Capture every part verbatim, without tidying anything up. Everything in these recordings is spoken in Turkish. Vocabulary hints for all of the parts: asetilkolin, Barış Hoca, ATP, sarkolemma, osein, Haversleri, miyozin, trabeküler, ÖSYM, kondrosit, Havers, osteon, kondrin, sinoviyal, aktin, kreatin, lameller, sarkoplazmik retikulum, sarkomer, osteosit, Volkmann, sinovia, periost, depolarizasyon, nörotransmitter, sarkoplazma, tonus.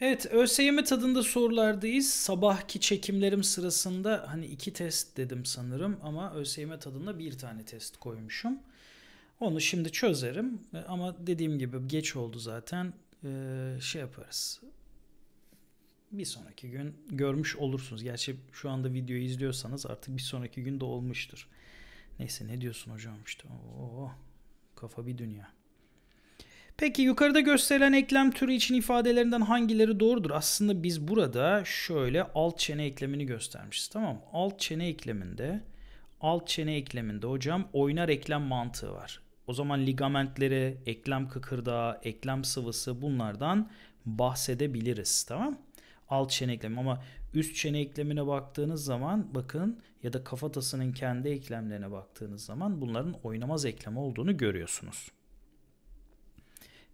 Evet, ÖSYM tadında sorulardayız. Sabahki çekimlerim sırasında hani iki test dedim sanırım ama ÖSYM tadında bir tane test koymuşum. Onu şimdi çözerim ama dediğim gibi geç oldu zaten. Ee, şey yaparız. Bir sonraki gün görmüş olursunuz. Gerçi şu anda videoyu izliyorsanız artık bir sonraki gün de olmuştur. Neyse, ne diyorsun hocam işte. Oo, kafa bir dünya. Peki yukarıda gösterilen eklem türü için ifadelerinden hangileri doğrudur? Aslında biz burada şöyle alt çene eklemini göstermişiz, tamam mı? Alt çene ekleminde, alt çene ekleminde hocam oynar eklem mantığı var. O zaman ligamentleri, eklem kıkırdağı, eklem sıvısı, bunlardan bahsedebiliriz, tamam? Alt çene eklemi. Ama üst çene eklemine baktığınız zaman bakın, ya da kafatasının kendi eklemlerine baktığınız zaman bunların oynamaz eklem olduğunu görüyorsunuz.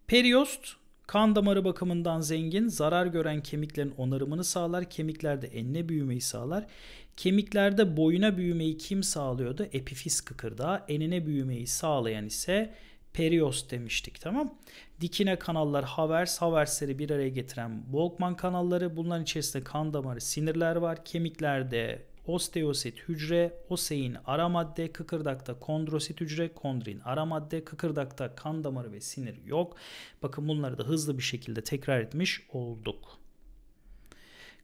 Periost, kan damarı bakımından zengin, zarar gören kemiklerin onarımını sağlar. Kemiklerde enine büyümeyi sağlar. Kemiklerde boyuna büyümeyi kim sağlıyordu? Epifiz kıkırdağı. Enine büyümeyi sağlayan ise periost demiştik, tamam. Dikine kanallar Havers, Haversleri bir araya getiren Volkmann kanalları. Bunların içerisinde kan damarı, sinirler var. Kemiklerde osteosit hücre, osein ara madde, kıkırdakta kondrosit hücre, kondrin ara madde, kıkırdakta kan damarı ve sinir yok. Bakın bunları da hızlı bir şekilde tekrar etmiş olduk.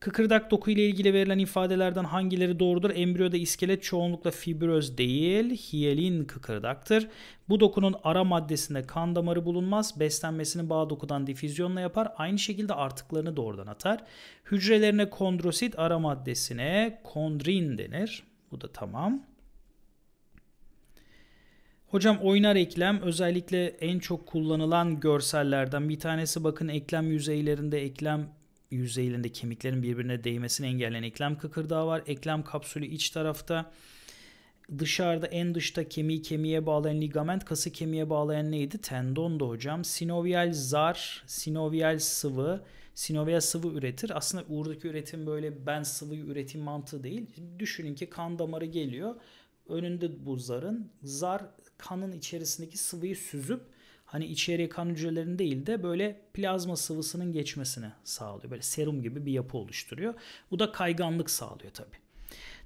Kıkırdak doku ile ilgili verilen ifadelerden hangileri doğrudur? Embriyoda iskelet çoğunlukla fibroz değil, hiyelin kıkırdaktır. Bu dokunun ara maddesinde kan damarı bulunmaz. Beslenmesini bağ dokudan difüzyonla yapar. Aynı şekilde artıklarını da oradan atar. Hücrelerine kondrosit, ara maddesine kondrin denir. Bu da tamam. Hocam oynar eklem özellikle en çok kullanılan görsellerden bir tanesi. Bakın eklem yüzeylerinde eklem yüzeylerinde kemiklerin birbirine değmesini engelleyen eklem kıkırdağı var. Eklem kapsülü iç tarafta. Dışarıda, en dışta kemiği kemiğe bağlayan ligament, kası kemiğe bağlayan neydi? Tendondu hocam. Sinoviyal zar, sinoviyal sıvı, sinovia sıvı üretir. Aslında uğurdaki üretim böyle ben sıvıyı üretim mantığı değil. Düşünün ki kan damarı geliyor. Önünde bu zarın. Zar kanın içerisindeki sıvıyı süzüp hani içeriye kan hücrelerinin değil de böyle plazma sıvısının geçmesini sağlıyor. Böyle serum gibi bir yapı oluşturuyor. Bu da kayganlık sağlıyor tabii.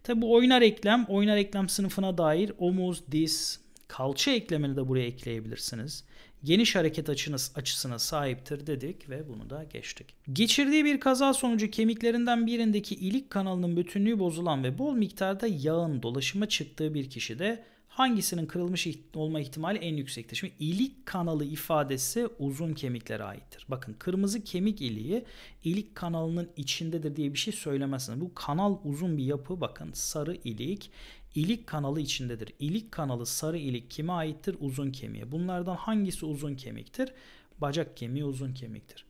Tabii bu oynar eklem, oynar eklem sınıfına dair omuz, diz, kalça eklemini de buraya ekleyebilirsiniz. Geniş hareket açınız, açısına sahiptir dedik ve bunu da geçtik. Geçirdiği bir kaza sonucu kemiklerinden birindeki ilik kanalının bütünlüğü bozulan ve bol miktarda yağın dolaşıma çıktığı bir kişi de hangisinin kırılmış olma ihtimali en yüksektir? Şimdi ilik kanalı ifadesi uzun kemiklere aittir. Bakın kırmızı kemik iliği ilik kanalının içindedir diye bir şey söylemezsiniz. Bu kanal uzun bir yapı, bakın sarı ilik. İlik kanalı içindedir. İlik kanalı, sarı ilik kime aittir? Uzun kemiğe. Bunlardan hangisi uzun kemiktir? Bacak kemiği uzun kemiktir.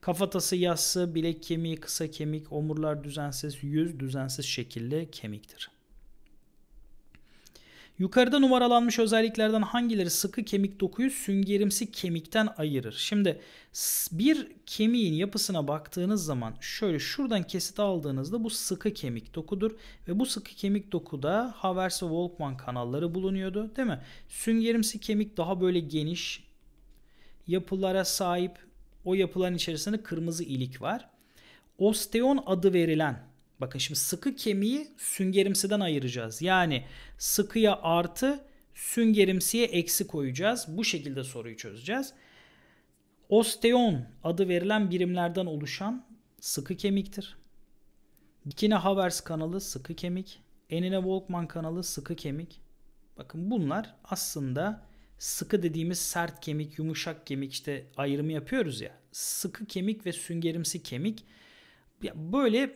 Kafatası, yassı, bilek kemiği kısa kemik, omurlar düzensiz, yüz düzensiz şekilde kemiktir. Yukarıda numaralanmış özelliklerden hangileri sıkı kemik dokuyu süngerimsi kemikten ayırır? Şimdi bir kemiğin yapısına baktığınız zaman şöyle şuradan kesit aldığınızda bu sıkı kemik dokudur. Ve bu sıkı kemik dokuda Havers ve Volkmann kanalları bulunuyordu, değil mi? Süngerimsi kemik daha böyle geniş yapılara sahip, o yapıların içerisinde kırmızı ilik var. Osteon adı verilen, bakın şimdi sıkı kemiği süngerimsiden ayıracağız. Yani sıkıya artı, süngerimsiye eksi koyacağız. Bu şekilde soruyu çözeceğiz. Osteon adı verilen birimlerden oluşan sıkı kemiktir. Dikine Havers kanalı sıkı kemik. Enine Volkmann kanalı sıkı kemik. Bakın bunlar aslında sıkı dediğimiz sert kemik, yumuşak kemik işte ayrımı yapıyoruz ya. Sıkı kemik ve süngerimsi kemik. Böyle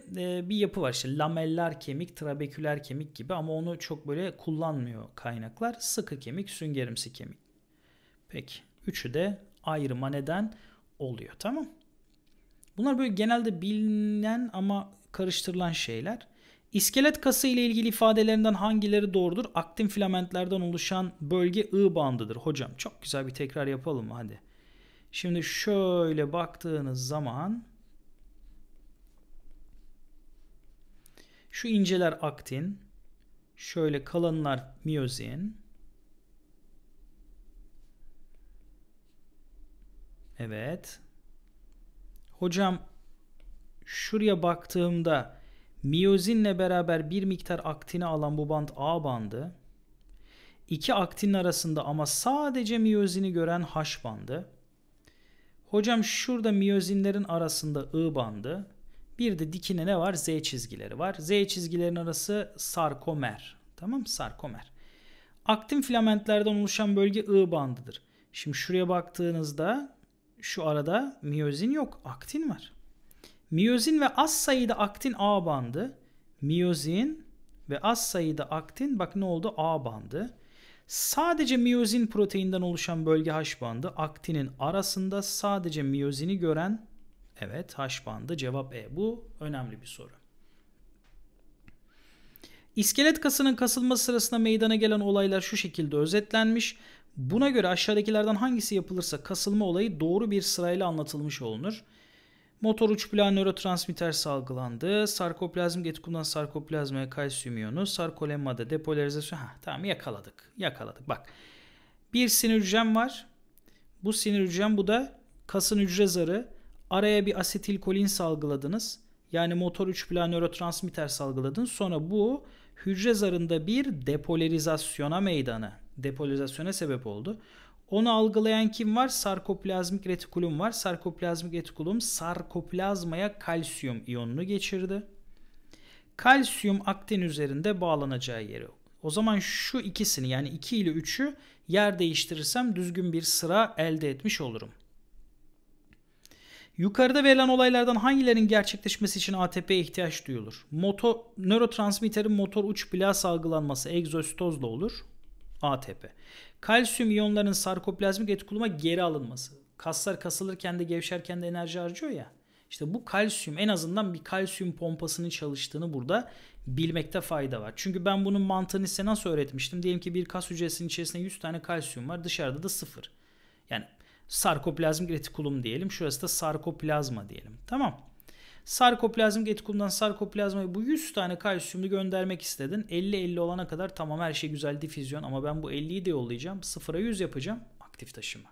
bir yapı var işte lameller kemik, trabeküler kemik gibi ama onu çok böyle kullanmıyor kaynaklar. Sıkı kemik, süngerimsi kemik. Peki üçü de ayrıma neden oluyor, tamam. Bunlar böyle genelde bilinen ama karıştırılan şeyler. İskelet kası ile ilgili ifadelerinden hangileri doğrudur? Aktin filamentlerden oluşan bölge I bandıdır. Hocam çok güzel bir tekrar yapalım hadi. Şimdi şöyle baktığınız zaman şu inceler aktin, şöyle kalanlar miyozin. Evet. Hocam şuraya baktığımda miyozinle beraber bir miktar aktini alan bu band A bandı. İki aktinin arasında ama sadece miyozini gören H bandı. Hocam şurada miyozinlerin arasında I bandı. Bir de dikine ne var? Z çizgileri var. Z çizgilerin arası sarkomer. Tamam, sarkomer. Aktin filamentlerden oluşan bölge I bandıdır. Şimdi şuraya baktığınızda şu arada miyozin yok, aktin var. Miyozin ve az sayıda aktin A bandı. Miyozin ve az sayıda aktin, bak ne oldu? A bandı. Sadece miyozin proteinden oluşan bölge H bandı. Aktinin arasında sadece miyozini gören, evet, H bandı. Cevap E. Bu önemli bir soru. İskelet kasının kasılması sırasında meydana gelen olaylar şu şekilde özetlenmiş. Buna göre aşağıdakilerden hangisi yapılırsa kasılma olayı doğru bir sırayla anlatılmış olunur. Motor uç plağı nörotransmitter salgılandı. Sarkoplazmik retikulumdan sarkoplazmaya kalsiyum iyonu. Sarkolemmada depolarizasyon. Ha, tamam, yakaladık. Yakaladık. Bak. Bir sinir hücrem var. Bu sinir hücrem, bu da kasın hücre zarı. Araya bir asetilkolin salgıladınız. Yani motor uç plağı nörotransmitter salgıladın. Sonra bu hücre zarında bir depolarizasyona meydana. Depolarizasyona sebep oldu. Onu algılayan kim var? Sarkoplazmik retikulum var. Sarkoplazmik retikulum sarkoplazmaya kalsiyum iyonunu geçirdi. Kalsiyum aktin üzerinde bağlanacağı yeri. O zaman şu ikisini, yani iki ile üçü yer değiştirirsem düzgün bir sıra elde etmiş olurum. Yukarıda verilen olaylardan hangilerinin gerçekleşmesi için A T P'ye ihtiyaç duyulur? Motor, nörotransmitterin motor uç plağı salgılanması egzositozla olur. A T P. Kalsiyum iyonlarının sarkoplazmik retikuluma geri alınması. Kaslar kasılırken de gevşerken de enerji harcıyor ya. İşte bu kalsiyum, en azından bir kalsiyum pompasının çalıştığını burada bilmekte fayda var. Çünkü ben bunun mantığını size nasıl öğretmiştim? Diyelim ki bir kas hücresinin içerisinde yüz tane kalsiyum var, dışarıda da sıfır. Yani sarkoplazmik retikulum diyelim. Şurası da sarkoplazma diyelim. Tamam. Sarkoplazmik retikulumdan sarkoplazmaya bu yüz tane kalsiyumlu göndermek istedin. elli elli olana kadar tamam, her şey güzel, difüzyon, ama ben bu elliyi de yollayacağım. sıfıra yüz yapacağım, aktif taşıma.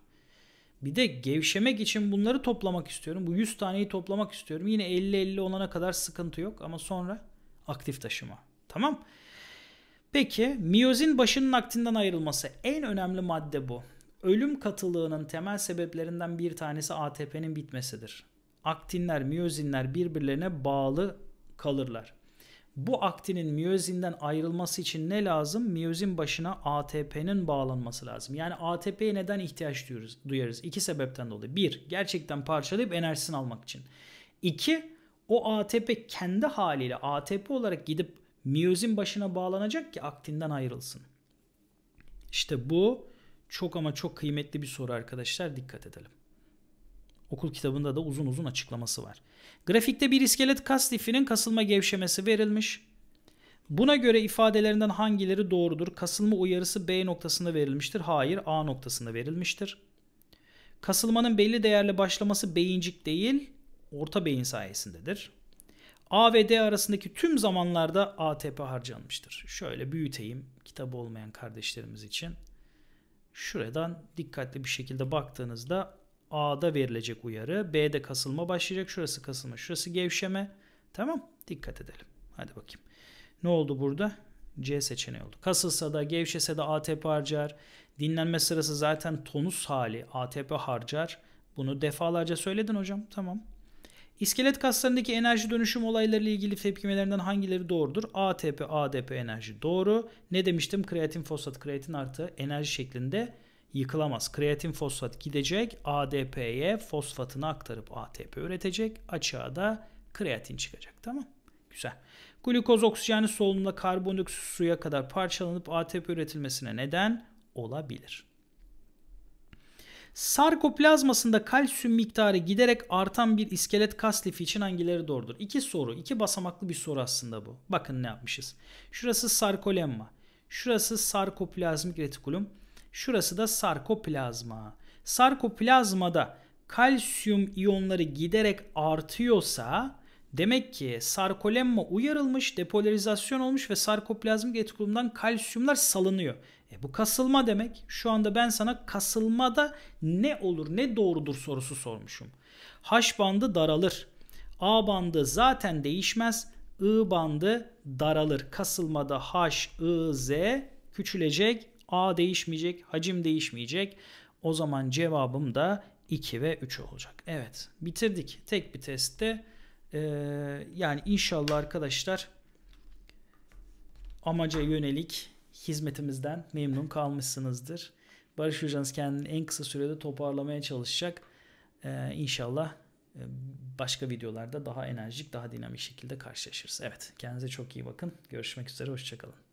Bir de gevşemek için bunları toplamak istiyorum. Bu yüz taneyi toplamak istiyorum. Yine elli elli olana kadar sıkıntı yok ama sonra aktif taşıma. Tamam. Peki miyozin başının aktinden ayrılması, en önemli madde bu. Ölüm katılığının temel sebeplerinden bir tanesi A T P'nin bitmesidir. Aktinler, miyozinler birbirlerine bağlı kalırlar. Bu aktinin miyozinden ayrılması için ne lazım? Miyozin başına A T P'nin bağlanması lazım. Yani A T P'ye neden ihtiyaç duyuyoruz, duyarız? İki sebepten dolayı. Bir, gerçekten parçalayıp enerjisini almak için. İki, o A T P kendi haliyle A T P olarak gidip miyozin başına bağlanacak ki aktinden ayrılsın. İşte bu çok ama çok kıymetli bir soru arkadaşlar. Dikkat edelim. Okul kitabında da uzun uzun açıklaması var. Grafikte bir iskelet kas lifinin kasılma gevşemesi verilmiş. Buna göre ifadelerinden hangileri doğrudur? Kasılma uyarısı B noktasında verilmiştir. Hayır, A noktasında verilmiştir. Kasılmanın belli değerle başlaması beyincik değil, orta beyin sayesindedir. A ve D arasındaki tüm zamanlarda A T P harcanmıştır. Şöyle büyüteyim kitabı olmayan kardeşlerimiz için. Şuradan dikkatli bir şekilde baktığınızda A'da verilecek uyarı, B'de kasılma başlayacak. Şurası kasılma, şurası gevşeme. Tamam, dikkat edelim. Hadi bakayım. Ne oldu burada? C seçeneği oldu. Kasılsa da gevşese de A T P harcar. Dinlenme sırası zaten tonus hali, A T P harcar. Bunu defalarca söyledin hocam. Tamam. İskelet kaslarındaki enerji dönüşüm olaylarıyla ilgili tepkimelerinden hangileri doğrudur? A T P, A D P enerji doğru. Ne demiştim? Kreatin, fosfat, kreatin artı enerji şeklinde yıkılamaz. Kreatin, fosfat gidecek. A D P'ye fosfatını aktarıp A T P üretecek. Açığa da kreatin çıkacak. Tamam. Güzel. Glukoz oksijeni solunumla karbondioksit suya kadar parçalanıp A T P üretilmesine neden olabilir. Sarkoplazmasında kalsiyum miktarı giderek artan bir iskelet kas lifi için hangileri doğrudur? İki soru. İki basamaklı bir soru aslında bu. Bakın ne yapmışız. Şurası sarkolemma. Şurası sarkoplazmik retikulum. Şurası da sarkoplazma. Sarkoplazmada kalsiyum iyonları giderek artıyorsa demek ki sarkolemma uyarılmış, depolarizasyon olmuş ve sarkoplazmik retikulumdan kalsiyumlar salınıyor. E bu kasılma demek. Şu anda ben sana kasılmada ne olur, ne doğrudur sorusu sormuşum. H bandı daralır. A bandı zaten değişmez. I bandı daralır. Kasılmada H, I, Z küçülecek. A değişmeyecek. Hacim değişmeyecek. O zaman cevabım da iki ve üç olacak. Evet, bitirdik. Tek bir testte. Ee, yani inşallah arkadaşlar amaca yönelik hizmetimizden memnun kalmışsınızdır. Barış hocanız kendini en kısa sürede toparlamaya çalışacak. Ee, inşallah başka videolarda daha enerjik, daha dinamik şekilde karşılaşırız. Evet, kendinize çok iyi bakın. Görüşmek üzere, hoşça kalın.